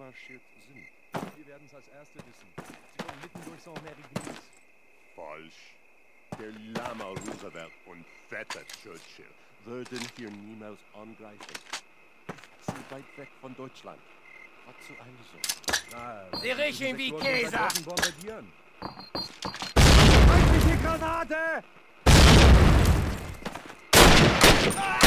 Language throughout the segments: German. einmarschiert sind. Wir werden es als Erste wissen. Sie kommen mitten durch Saint-Mary Greece. Falsch. Der Lama Roosevelt und Vetter Churchill würden hier niemals angreifen. Sie sind weit weg von Deutschland. Wozu eigentlich so? Sie riechen wie Käse! Feindliche Granate! Ah!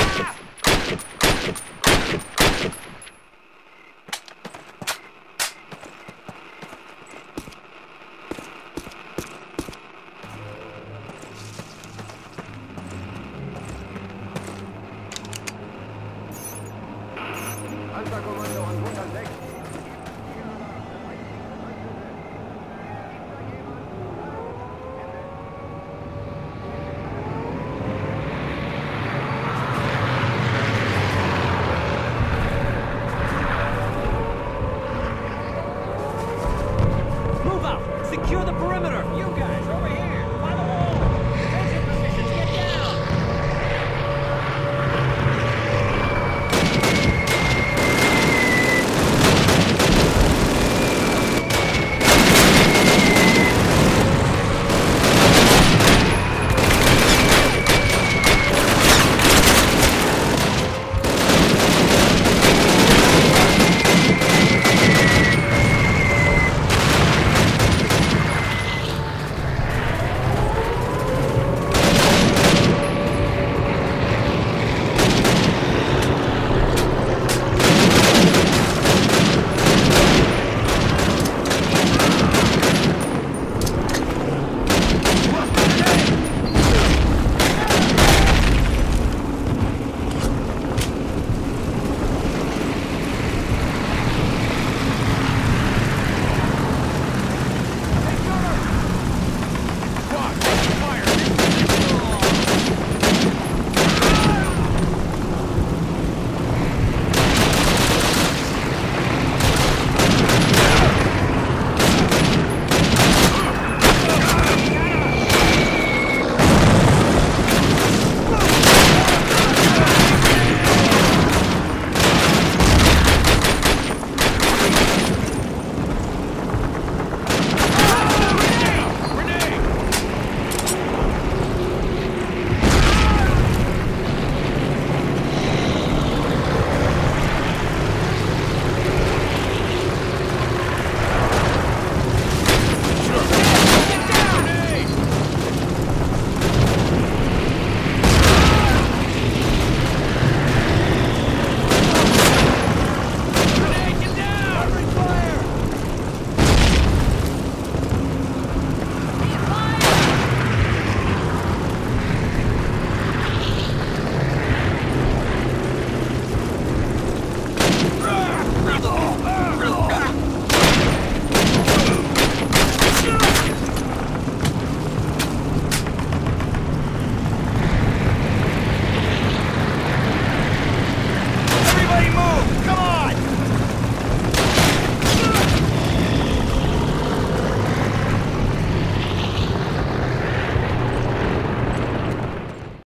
Alta comando.